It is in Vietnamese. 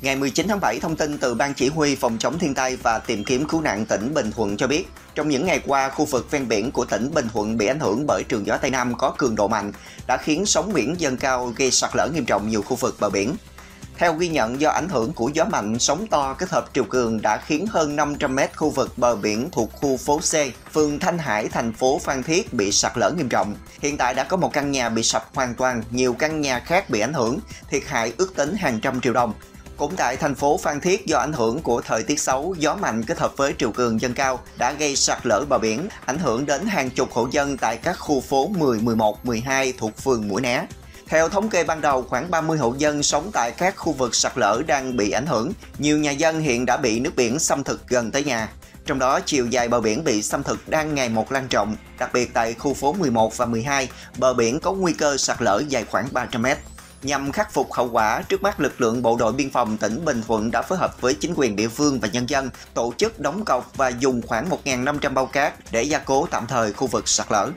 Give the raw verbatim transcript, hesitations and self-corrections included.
Ngày mười chín tháng bảy, thông tin từ Ban Chỉ huy Phòng chống thiên tai và tìm kiếm cứu nạn tỉnh Bình Thuận cho biết, trong những ngày qua, khu vực ven biển của tỉnh Bình Thuận bị ảnh hưởng bởi trường gió Tây Nam có cường độ mạnh, đã khiến sóng biển dâng cao gây sạt lở nghiêm trọng nhiều khu vực bờ biển. Theo ghi nhận, do ảnh hưởng của gió mạnh, sóng to kết hợp triều cường đã khiến hơn năm trăm mét khu vực bờ biển thuộc khu phố C, phường Thanh Hải, thành phố Phan Thiết bị sạt lở nghiêm trọng. Hiện tại đã có một căn nhà bị sập hoàn toàn, nhiều căn nhà khác bị ảnh hưởng, thiệt hại ước tính hàng trăm triệu đồng. Cũng tại thành phố Phan Thiết, do ảnh hưởng của thời tiết xấu, gió mạnh kết hợp với triều cường dâng cao đã gây sạt lở bờ biển, ảnh hưởng đến hàng chục hộ dân tại các khu phố mười, mười một, mười hai thuộc phường Mũi Né. Theo thống kê ban đầu, khoảng ba mươi hộ dân sống tại các khu vực sạt lở đang bị ảnh hưởng. Nhiều nhà dân hiện đã bị nước biển xâm thực gần tới nhà. Trong đó, chiều dài bờ biển bị xâm thực đang ngày một lan rộng, đặc biệt tại khu phố mười một và mười hai, bờ biển có nguy cơ sạt lở dài khoảng ba trăm mét. Nhằm khắc phục hậu quả, trước mắt lực lượng bộ đội biên phòng tỉnh Bình Thuận đã phối hợp với chính quyền địa phương và nhân dân tổ chức đóng cọc và dùng khoảng một nghìn năm trăm bao cát để gia cố tạm thời khu vực sạt lở.